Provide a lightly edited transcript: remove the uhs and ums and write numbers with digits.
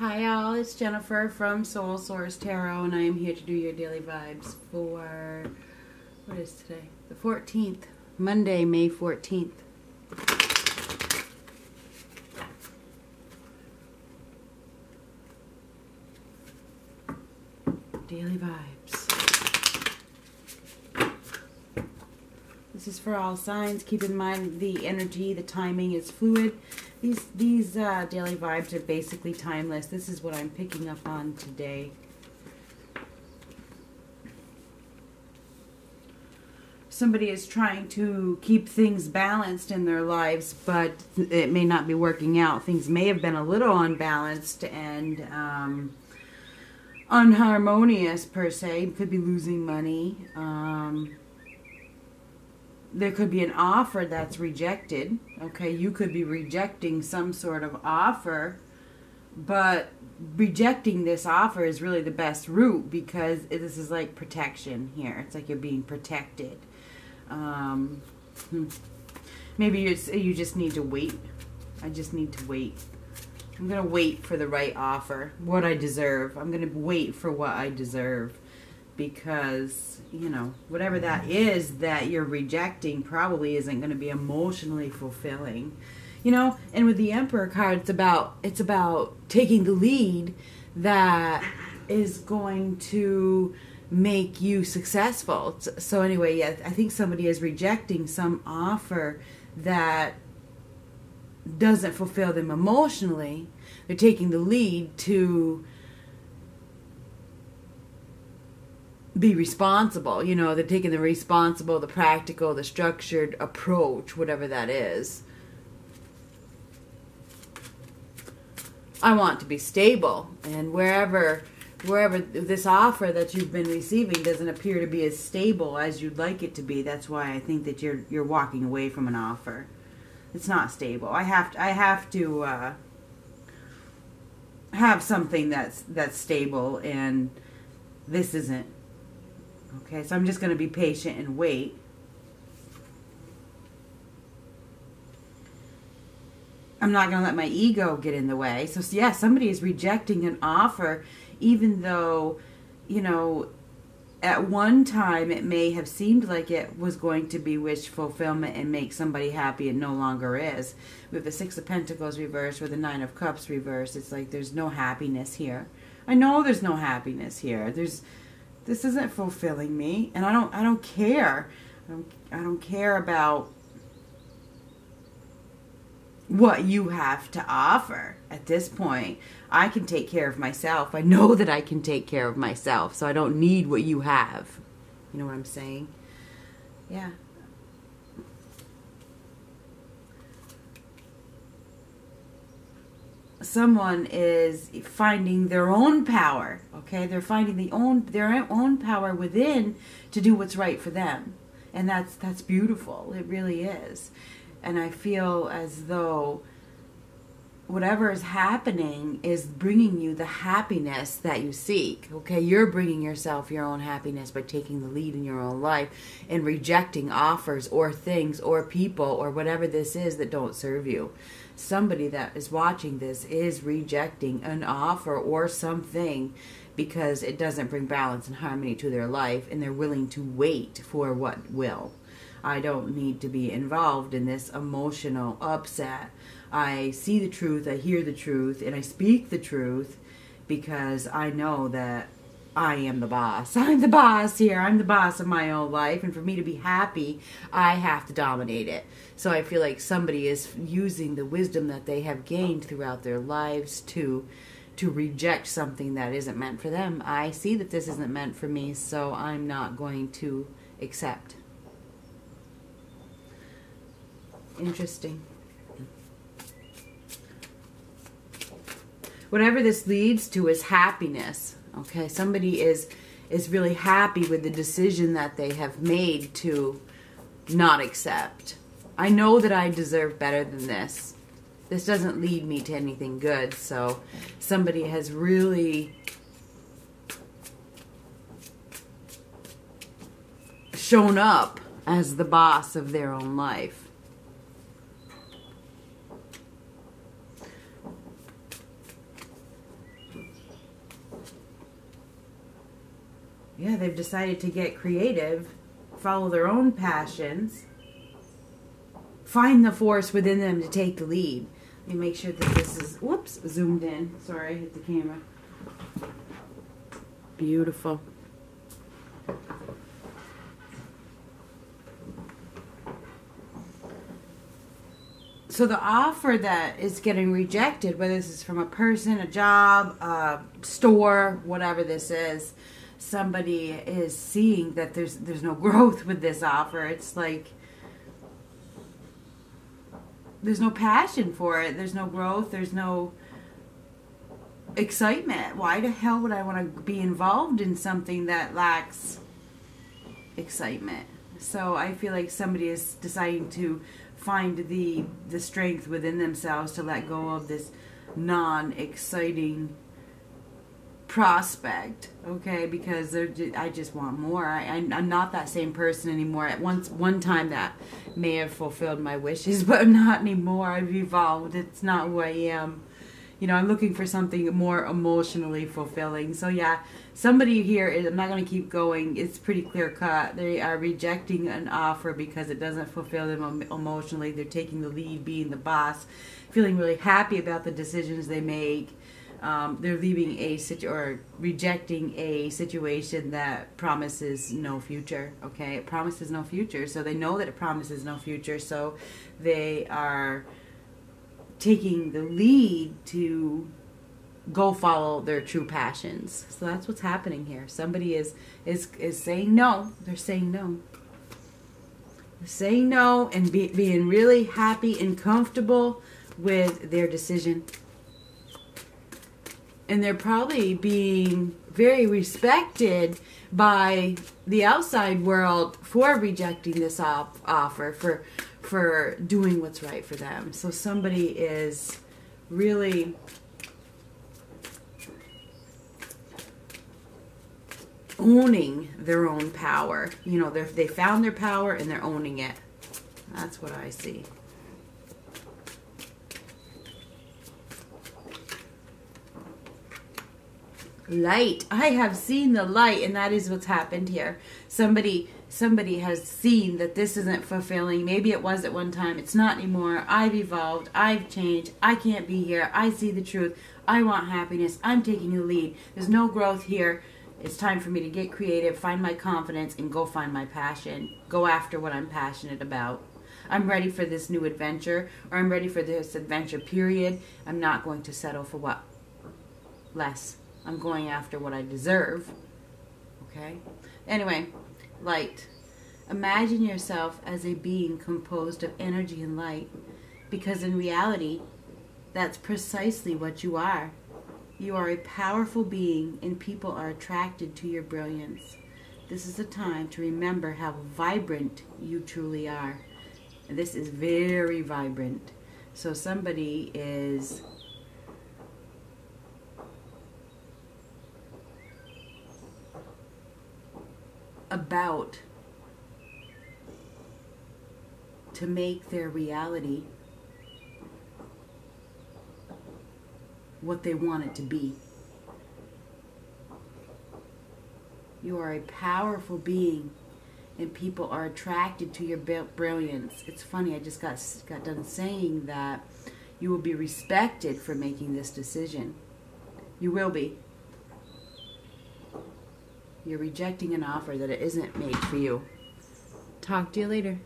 Hi y'all, it's Jennifer from Soul Source Tarot, and I am here to do your daily vibes for, what is today? The 14th, Monday, May 14th. Daily vibes. This is for all signs. Keep in mind the energy, the timing is fluid. These daily vibes are basically timeless. This is what I'm picking up on today. Somebody is trying to keep things balanced in their lives, but it may not be working out. Things may have been a little unbalanced and unharmonious, per se. Could be losing money. There could be an offer that's rejected, okay? You could be rejecting some sort of offer, but rejecting this offer is really the best route because this is like protection here. It's like you're being protected. Maybe you just need to wait. I just need to wait. I'm going to wait for the right offer, what I deserve. I'm going to wait for what I deserve. Because, you know, whatever that is that you're rejecting probably isn't going to be emotionally fulfilling. You know, and with the Emperor card, it's about taking the lead that is going to make you successful. So anyway, yeah, I think somebody is rejecting some offer that doesn't fulfill them emotionally. They're taking the lead to be responsible, you know, they're taking the responsible, the practical, the structured approach, whatever that is. I want to be stable, and wherever this offer that you've been receiving doesn't appear to be as stable as you'd like it to be, that's why I think that you're walking away from an offer. It's not stable. I have to have something that's stable, and this isn't. Okay, so I'm just going to be patient and wait. I'm not going to let my ego get in the way. So, yeah, somebody is rejecting an offer, even though, you know, at one time it may have seemed like it was going to be wish fulfillment and make somebody happy, and no longer is. With the Six of Pentacles reversed, with the Nine of Cups reversed, it's like there's no happiness here. I know there's no happiness here. This isn't fulfilling me, and I don't care. I don't care about what you have to offer at this point. I can take care of myself. I know that I can take care of myself, so I don't need what you have. You know what I'm saying? Yeah. Someone is finding their own power, okay? They're finding their own power within to do what's right for them. And that's beautiful. It really is. And I feel as though whatever is happening is bringing you the happiness that you seek, okay? You're bringing yourself your own happiness by taking the lead in your own life and rejecting offers or things or people or whatever this is that don't serve you. Somebody that is watching this is rejecting an offer or something because it doesn't bring balance and harmony to their life, and they're willing to wait for what will. I don't need to be involved in this emotional upset. I see the truth, I hear the truth, and I speak the truth because I know that I am the boss. I'm the boss here. I'm the boss of my own life, and for me to be happy, I have to dominate it. So I feel like somebody is using the wisdom that they have gained throughout their lives to reject something that isn't meant for them. I see that this isn't meant for me, so I'm not going to accept. Interesting. Whatever this leads to is happiness, okay? Somebody is really happy with the decision that they have made to not accept. I know that I deserve better than this. This doesn't lead me to anything good, so somebody has really shown up as the boss of their own life. yeah, they've decided to get creative, follow their own passions, find the force within them to take the lead. Let me make sure that this is, whoops, zoomed in. Sorry, I hit the camera. Beautiful. So the offer that is getting rejected, whether this is from a person, a job, a store, whatever this is, somebody is seeing that there's no growth with this offer. It's like there's no passion for it. There's no growth. There's no excitement. Why the hell would I want to be involved in something that lacks excitement? So I feel like somebody is deciding to find the strength within themselves to let go of this non-exciting prospect, okay? Because I just want more. I'm not that same person anymore. At one time that may have fulfilled my wishes, but not anymore. I've evolved. It's not who I am. You know, I'm looking for something more emotionally fulfilling. So yeah, somebody here is, I'm not going to keep going. It's pretty clear cut. They are rejecting an offer because it doesn't fulfill them emotionally. They're taking the lead, being the boss, feeling really happy about the decisions they make. They're leaving rejecting a situation that promises no future. Okay, it promises no future. So they know that it promises no future. So they are taking the lead to go follow their true passions. So that's what's happening here. Somebody is saying no. They're saying no. They're saying no and being really happy and comfortable with their decision. And they're probably being very respected by the outside world for rejecting this offer, for doing what's right for them. So somebody is really owning their own power. You know, they found their power and they're owning it. That's what I see. Light. I have seen the light, and that is what's happened here. Somebody has seen that this isn't fulfilling. Maybe it was at one time. It's not anymore. I've evolved. I've changed. I can't be here. I see the truth. I want happiness. I'm taking the lead. There's no growth here. It's time for me to get creative, find my confidence, and go find my passion. Go after what I'm passionate about. I'm ready for this new adventure, or I'm ready for this adventure, period. I'm not going to settle for what? Less. I'm going after what I deserve. Okay? Anyway. Light. Imagine yourself as a being composed of energy and light, because in reality, that's precisely what you are. You are a powerful being, and people are attracted to your brilliance. This is a time to remember how vibrant you truly are. This is very vibrant. So somebody is about to make their reality what they want it to be. You are a powerful being, and people are attracted to your brilliance. It's funny, I just got done saying that you will be respected for making this decision. You will be. You're rejecting an offer that it isn't made for you. Talk to you later.